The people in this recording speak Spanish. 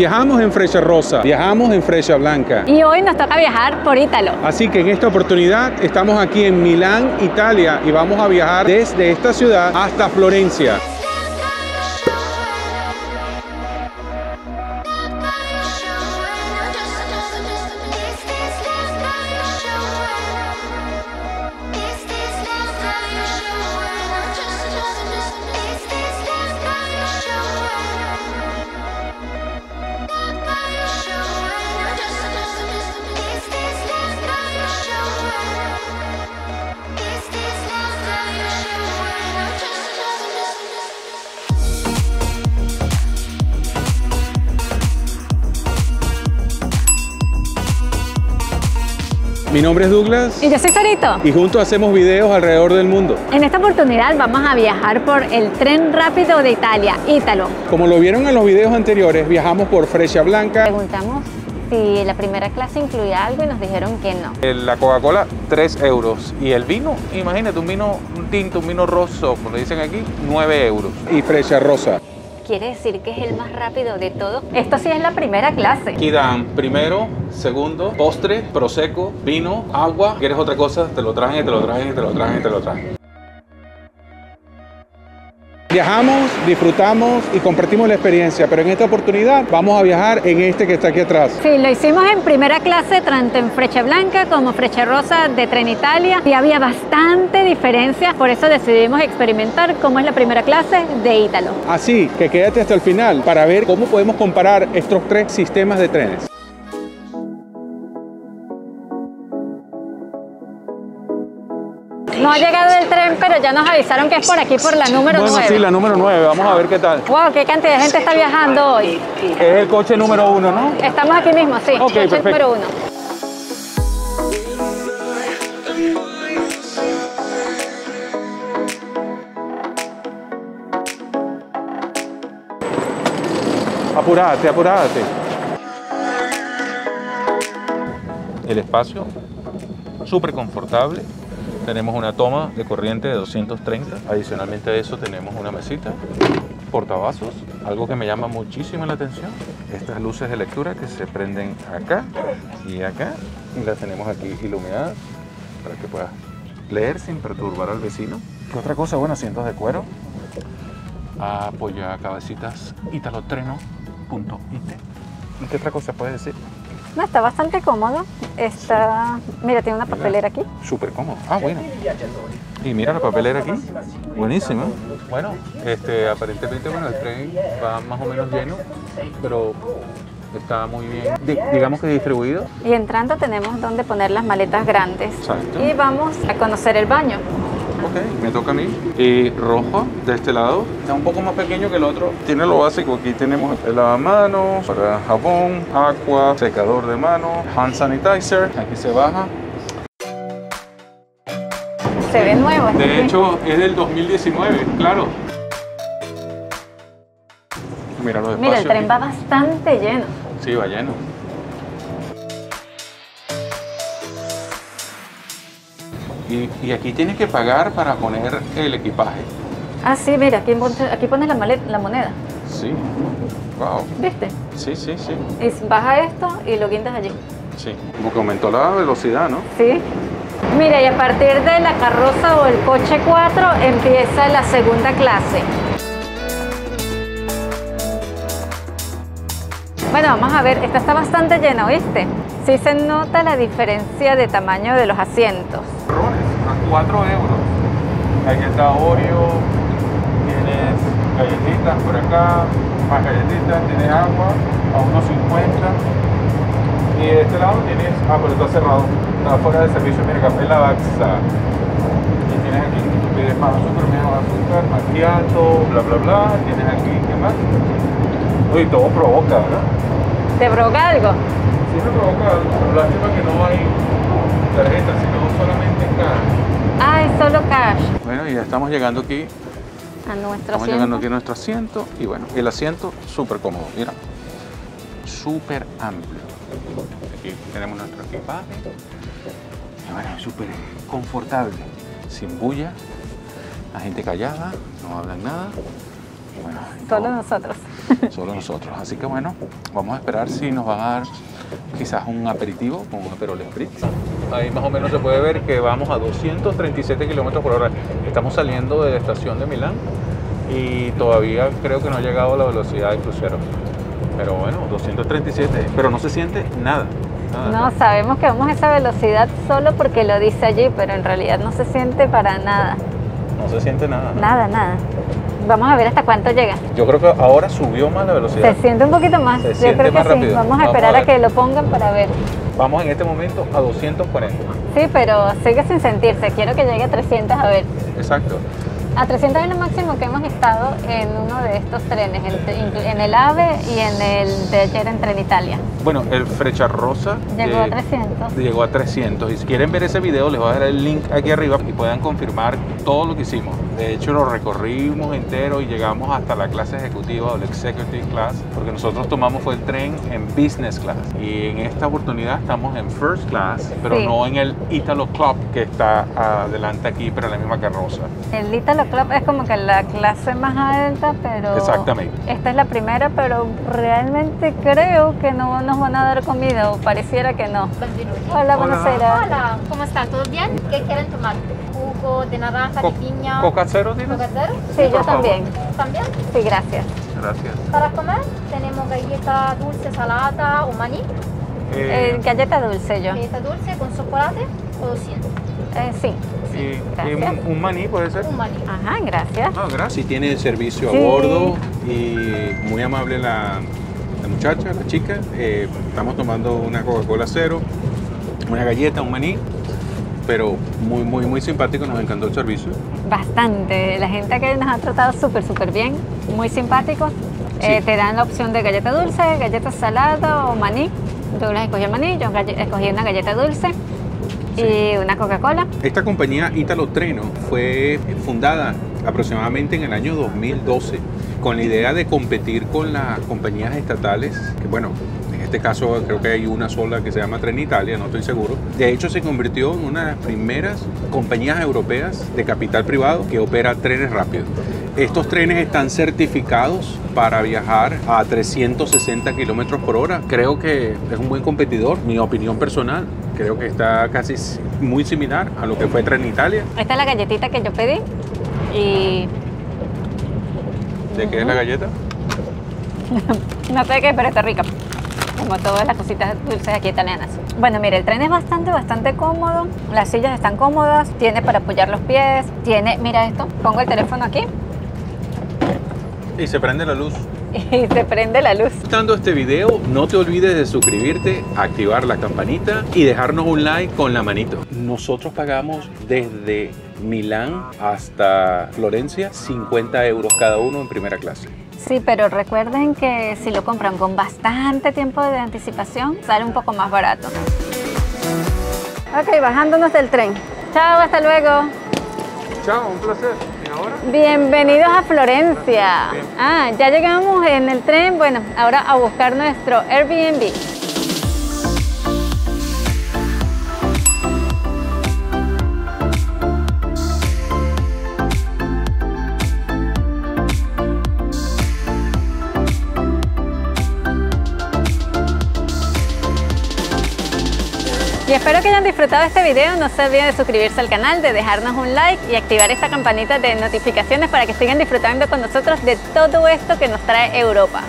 Viajamos en Frecciarossa, viajamos en Frecciabianca. Y hoy nos toca viajar por Ítalo. Así que en esta oportunidad estamos aquí en Milán, Italia, y vamos a viajar desde esta ciudad hasta Florencia. Mi nombre es Douglas. Y yo soy Sarito. Y juntos hacemos videos alrededor del mundo. En esta oportunidad vamos a viajar por el tren rápido de Italia, Ítalo. Como lo vieron en los videos anteriores, viajamos por Frecciabianca. Preguntamos si la primera clase incluía algo y nos dijeron que no. La Coca-Cola, 3 euros. Y el vino, imagínate, un vino tinto, un vino rosso, como le dicen aquí, 9 euros. Y Frecciarossa. Quiere decir que es el más rápido de todos. Esto sí es la primera clase. Aquí dan primero, segundo, postre, prosecco, vino, agua. ¿Quieres otra cosa? Te lo traen, te lo traen, te lo traen, te lo traen. Viajamos, disfrutamos y compartimos la experiencia, pero en esta oportunidad vamos a viajar en este que está aquí atrás. Sí, lo hicimos en primera clase, tanto en Frecciabianca como Frecciarossa de Trenitalia, y había bastante diferencia, por eso decidimos experimentar cómo es la primera clase de Ítalo. Así que quédate hasta el final para ver cómo podemos comparar estos tres sistemas de trenes. No ha llegado el tren, pero ya nos avisaron que es por aquí, por la número 9. Sí, la número 9. Vamos a ver qué tal. Wow, qué cantidad de gente está viajando hoy. Es el coche número 1, ¿no? Estamos aquí mismo, sí. Ok, perfecto. Coche número 1. Apurate, apurate. El espacio, súper confortable. Tenemos una toma de corriente de 230. Adicionalmente a eso tenemos una mesita, portavasos. Algo que me llama muchísimo la atención, estas luces de lectura que se prenden acá y acá. Y las tenemos aquí iluminadas para que puedas leer sin perturbar al vecino. ¿Qué otra cosa? Bueno, asientos de cuero. Apoya cabecitas, italotreno.it. ¿Y qué otra cosa puedes decir? No, está bastante cómodo. Está, mira, tiene una papelera aquí. Súper cómodo. Ah, bueno. Y mira la papelera aquí. Buenísima. Bueno, aparentemente, bueno, el tren va más o menos lleno, pero está muy bien, digamos que distribuido. Y entrando tenemos donde poner las maletas grandes. Exacto. Y vamos a conocer el baño. Ok, me toca a mí. Y rojo de este lado. Está un poco más pequeño que el otro. Tiene lo básico. Aquí tenemos el lavamanos, para jabón, agua, secador de mano, hand sanitizer. Aquí se baja. Se ve nuevo. De hecho, es del 2019, claro. Mira los espacios. Mira, el tren va bastante lleno. Sí, va lleno. Y aquí tienes que pagar para poner el equipaje. Ah, sí, mira, aquí pones la moneda. Sí, wow. ¿Viste? Sí, sí, sí. Y baja esto y lo guindas allí. Sí, como que aumentó la velocidad, ¿no? Sí. Mira, y a partir de la carroza o el coche 4 empieza la segunda clase. Bueno, vamos a ver, esta está bastante llena, ¿viste? Sí se nota la diferencia de tamaño de los asientos. A 4 euros. Aquí está Oreo, tienes galletitas por acá, más galletitas, tienes agua a 1,50. Y de este lado tienes, pero está cerrado, está fuera de servicio, mira, café Lavazza. Y tienes aquí, tú pides más azúcar, menos azúcar, macchiato, bla bla bla. Tienes aquí, ¿qué más? Uy, todo provoca, ¿verdad? ¿Te provoca algo? Sí, me provoca algo, pero lástima que no hay tarjeta, sino solamente cash. Ah, es solo cash. Bueno, y ya estamos llegando aquí a nuestro asiento. Estamos llegando aquí a nuestro asiento. Y bueno, el asiento súper cómodo, mira. Súper amplio. Aquí tenemos nuestro equipaje. Y bueno, súper confortable. Sin bulla. La gente callada, no hablan nada. Y bueno, solo nosotros. solo nosotros. Así que bueno, vamos a esperar si nos van a dar quizás un aperitivo con un Aperol Spritz. Ahí más o menos se puede ver que vamos a 237 kilómetros por hora. Estamos saliendo de la estación de Milán y todavía creo que no ha llegado a la velocidad del crucero. Pero bueno, 237, pero no se siente nada. No, sabemos que vamos a esa velocidad solo porque lo dice allí, pero en realidad no se siente para nada. No se siente nada. ¿No? Nada, nada. Vamos a ver hasta cuánto llega. Yo creo que ahora subió más la velocidad. Se siente un poquito más. Yo creo que sí. Vamos a esperar a que lo pongan para ver. Vamos en este momento a 240. Sí, pero sigue sin sentirse. Quiero que llegue a 300 a ver. Exacto. A 300 es lo máximo que hemos estado en uno de estos trenes, en el AVE y en el de ayer en Trenitalia. Bueno, el Frecciarossa llegó a 300. Llegó a 300. Y si quieren ver ese video, les voy a dejar el link aquí arriba y puedan confirmar todo lo que hicimos. De hecho, lo recorrimos entero y llegamos hasta la clase ejecutiva o el Executive Class, porque nosotros tomamos fue el tren en Business Class. Y en esta oportunidad estamos en First Class, pero sí, no en el Italo Club que está adelante aquí, pero en la misma carroza. El Italo Club es como que la clase más alta, pero exactamente, esta es la primera, pero realmente creo que no nos van a dar comida, o pareciera que no. Hola, buenas tardes. Hola, ¿cómo están? ¿Todo bien? ¿Qué quieren tomar? ¿Jugo de naranja, de piña? ¿Coca cero, tienes? ¿Coca cero? Sí, yo también. ¿También? Sí, gracias. Gracias. Para comer tenemos galleta dulce, salada o maní. Galleta dulce yo. Galleta dulce con chocolate o sin. Sí. Y un maní puede ser. Un maní. Ajá, gracias. No, gracias. Sí, tiene el servicio, sí, a bordo, y muy amable la muchacha, la chica. Estamos tomando una Coca-Cola cero, una galleta, un maní, pero muy, muy, muy simpático. Nos encantó el servicio. Bastante. La gente que nos ha tratado súper, súper bien, muy simpáticos. Sí. Te dan la opción de galleta dulce, galleta salada o maní. Douglas escogió el maní, yo escogí una galleta dulce. Sí. Y una Coca-Cola. Esta compañía Italo Treno fue fundada aproximadamente en el año 2012 con la idea de competir con las compañías estatales, que bueno, en este caso creo que hay una sola que se llama Trenitalia, no estoy seguro. De hecho se convirtió en una de las primeras compañías europeas de capital privado que opera trenes rápidos. Estos trenes están certificados para viajar a 360 kilómetros por hora. Creo que es un buen competidor, mi opinión personal. Creo que está casi muy similar a lo que fue Trenitalia. Esta es la galletita que yo pedí y... ¿De qué es la galleta? No sé qué, pero está rica. Como todas las cositas dulces aquí italianas. Bueno, mire, el tren es bastante, bastante cómodo. Las sillas están cómodas. Tiene para apoyar los pies. Tiene, mira esto, pongo el teléfono aquí. Y se prende la luz. Y se prende la luz. Estando este video, no te olvides de suscribirte, activar la campanita y dejarnos un like con la manito. Nosotros pagamos desde Milán hasta Florencia 50 euros cada uno en primera clase. Sí, pero recuerden que si lo compran con bastante tiempo de anticipación, sale un poco más barato. Ok, bajándonos del tren. Chao, hasta luego. Chao, un placer. Bienvenidos a Florencia. Ah, ya llegamos en el tren, bueno, ahora a buscar nuestro Airbnb. Y espero que hayan disfrutado este video, no se olviden de suscribirse al canal, de dejarnos un like y activar esta campanita de notificaciones para que sigan disfrutando con nosotros de todo esto que nos trae Europa.